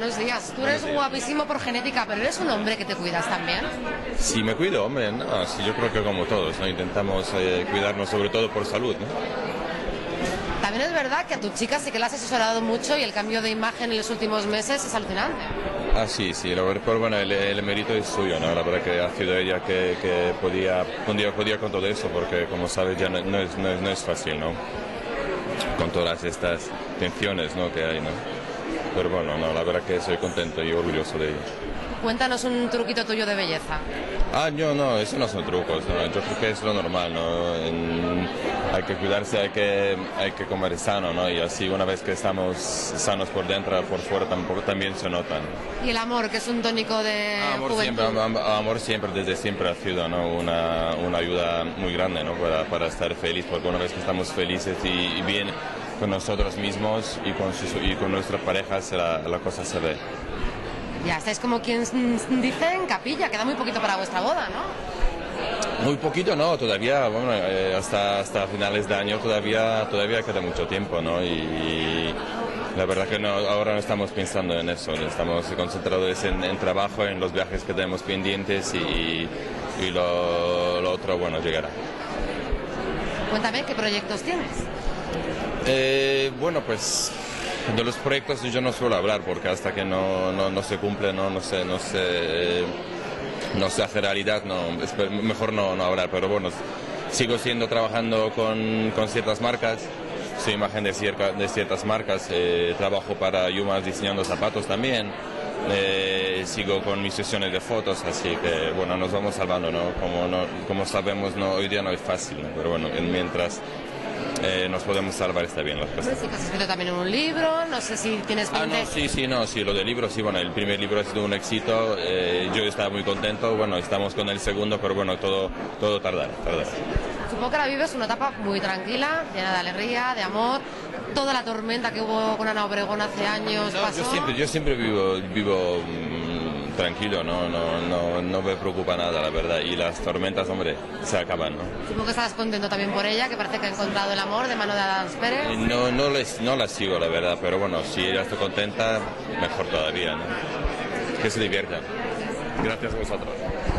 buenos días. Tú eres guapísimo por genética, pero eres un hombre que te cuidas también. Sí, me cuido, hombre, no, sí, yo creo que como todos, ¿no? Intentamos cuidarnos sobre todo por salud, ¿no? También es verdad que a tu chica sí que la has asesorado mucho y el cambio de imagen en los últimos meses es alucinante. Ah, sí, pero bueno, el mérito es suyo, ¿no? La verdad que ha sido ella que podía con todo eso, porque como sabes ya no es fácil, ¿no? Con todas estas tensiones, ¿no?, que hay, ¿no? Pero bueno, no, la verdad que soy contento y orgulloso de ella. Cuéntanos un truquito tuyo de belleza. Ah, yo no, eso no son trucos, ¿no? Yo creo que es lo normal, ¿no? Hay que cuidarse, hay que comer sano, ¿no? Y así una vez que estamos sanos por dentro, por fuera también se notan. Y el amor, que es un tónico de juventud. Amor siempre, desde siempre ha sido, ¿no?, una ayuda muy grande, ¿no?, para estar feliz, porque una vez que estamos felices y bien con nosotros mismos y con nuestras parejas, la cosa se ve. Ya estáis como quien dice en capilla, queda muy poquito para vuestra boda, ¿no? Muy poquito no, todavía, bueno, hasta finales de año todavía queda mucho tiempo, ¿no? Y la verdad que no, ahora no estamos pensando en eso, estamos concentrados en trabajo, en los viajes que tenemos pendientes y lo otro, bueno, llegará. Cuéntame, ¿qué proyectos tienes? Bueno, pues... de los proyectos yo no suelo hablar porque hasta que no se cumple, no se hace realidad, no, es mejor no hablar, pero bueno, sigo trabajando con ciertas marcas, soy imagen de ciertas marcas, trabajo para Yuma diseñando zapatos también, sigo con mis sesiones de fotos, así que bueno, nos vamos salvando, ¿no? Como sabemos, hoy día no es fácil, ¿no?, pero bueno, mientras... nos podemos salvar, está bien las cosas. Sí, has escrito también un libro, no sé si tienes pendiente. Sí, lo del libro, sí, bueno, el primer libro ha sido un éxito, yo estaba muy contento, bueno, estamos con el segundo, pero bueno, todo tardará. Supongo que ahora vives una etapa muy tranquila, llena de alegría, de amor, toda la tormenta que hubo con Ana Obregón hace años pasó. Yo siempre vivo tranquilo, no me preocupa nada, la verdad, y las tormentas, hombre, se acaban, ¿no? Supongo que estás contento también por ella, que parece que ha encontrado el amor de mano de Adams Pérez. No la sigo, la verdad, pero bueno, si ella está contenta, mejor todavía, ¿no? Que se divierta. Gracias a vosotros.